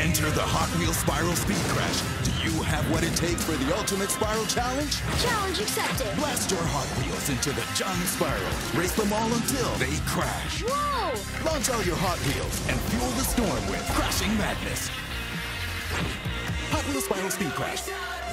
Enter the Hot Wheels Spiral Speed Crash. Do you have what it takes for the ultimate spiral challenge? Challenge accepted. Blast your Hot Wheels into the giant spiral. Race them all until they crash. Whoa! Launch all your Hot Wheels and fuel the storm with Crashing Madness. Hot Wheels Spiral Speed Crash.